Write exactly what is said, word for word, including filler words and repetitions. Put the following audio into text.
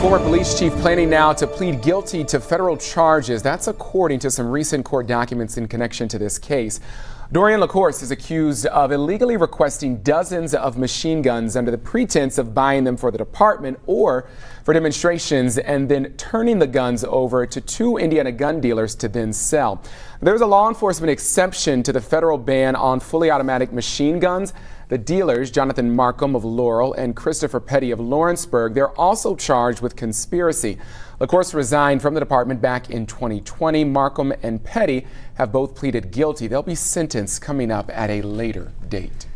Former police chief planning now to plead guilty to federal charges. That's according to some recent court documents in connection to this case. Dorian LaCourse is accused of illegally requesting dozens of machine guns under the pretense of buying them for the department or for demonstrations, and then turning the guns over to two Indiana gun dealers to then sell. There's a law enforcement exception to the federal ban on fully automatic machine guns. The dealers, Jonathan Markham of Laurel and Christopher Petty of Lawrenceburg, they're also charged with conspiracy. LaCourse resigned from the department back in twenty twenty. Markham and Petty have both pleaded guilty. They'll be sentenced coming up at a later date.